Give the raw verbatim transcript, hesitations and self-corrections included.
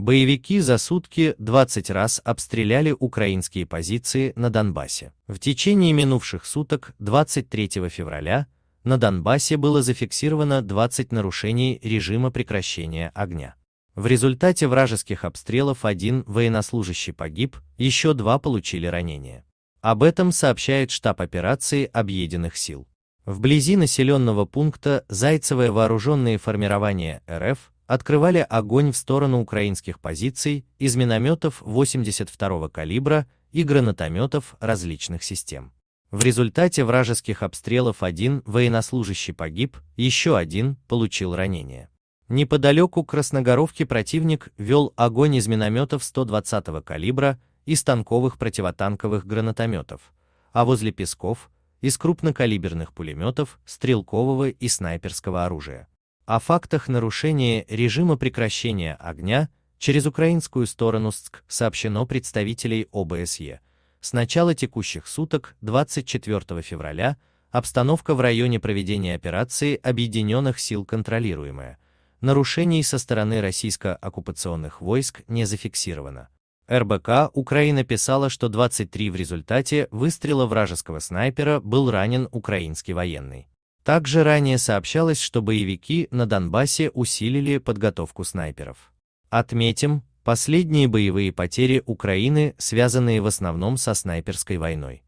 Боевики за сутки двадцать раз обстреляли украинские позиции на Донбассе. В течение минувших суток двадцать третьего февраля на Донбассе было зафиксировано двадцать нарушений режима прекращения огня. В результате вражеских обстрелов один военнослужащий погиб, еще два получили ранения. Об этом сообщает штаб операции Объединенных сил. Вблизи населенного пункта Зайцево вооруженные формирования эр эф открывали огонь в сторону украинских позиций из минометов восемьдесят второго калибра и гранатометов различных систем. В результате вражеских обстрелов один военнослужащий погиб, еще один получил ранение. Неподалеку Красногоровки противник вел огонь из минометов сто двадцатого калибра и станковых противотанковых гранатометов, а возле Песков – из крупнокалиберных пулеметов, стрелкового и снайперского оружия. О фактах нарушения режима прекращения огня через украинскую сторону эс цэ ка ка сообщено представителей о бэ эс е. С начала текущих суток двадцать четвёртого февраля обстановка в районе проведения операции Объединенных сил контролируемая. Нарушений со стороны российско-оккупационных войск не зафиксировано. эр бэ ка Украина писала, что двадцать три в результате выстрела вражеского снайпера был ранен украинский военный. Также ранее сообщалось, что боевики на Донбассе усилили подготовку снайперов. Отметим, последние боевые потери Украины связаны в основном со снайперской войной.